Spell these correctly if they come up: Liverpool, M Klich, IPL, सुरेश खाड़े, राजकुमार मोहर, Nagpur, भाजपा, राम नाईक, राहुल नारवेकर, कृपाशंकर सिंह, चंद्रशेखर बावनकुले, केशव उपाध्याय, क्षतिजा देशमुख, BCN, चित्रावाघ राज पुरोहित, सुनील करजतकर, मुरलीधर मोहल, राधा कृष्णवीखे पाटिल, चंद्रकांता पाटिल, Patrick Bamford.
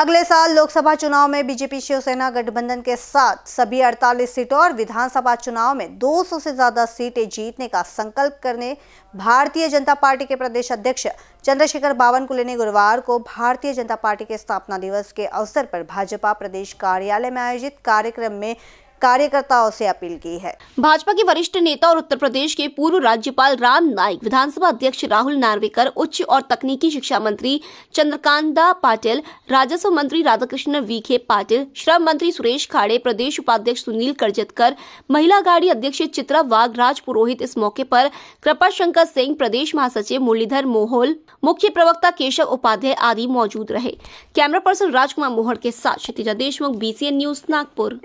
अगले साल लोकसभा चुनाव में बीजेपी शिवसेना गठबंधन के साथ सभी 48 सीटों और विधानसभा चुनाव में 200 से ज्यादा सीटें जीतने का संकल्प करने भारतीय जनता पार्टी के प्रदेश अध्यक्ष चंद्रशेखर बावनकुले ने गुरुवार को भारतीय जनता पार्टी के स्थापना दिवस के अवसर पर भाजपा प्रदेश कार्यालय में आयोजित कार्यक्रम में कार्यकर्ताओं से अपील की है। भाजपा के वरिष्ठ नेता और उत्तर प्रदेश के पूर्व राज्यपाल राम नाईक, विधानसभा अध्यक्ष राहुल नारवेकर, उच्च और तकनीकी शिक्षा मंत्री चंद्रकांता पाटिल, राजस्व मंत्री राधा कृष्णवीखे पाटिल, श्रम मंत्री सुरेश खाड़े, प्रदेश उपाध्यक्ष सुनील करजतकर, महिला गाड़ी अध्यक्ष चित्रावाघ राज पुरोहित, इस मौके पर कृपाशंकर सिंह, प्रदेश महासचिव मुरलीधर मोहल, मुख्य प्रवक्ता केशव उपाध्याय आदि मौजूद रहे। कैमरा पर्सन राजकुमार मोहर के साथ क्षतिजा देशमुख, BCN न्यूज, नागपुर।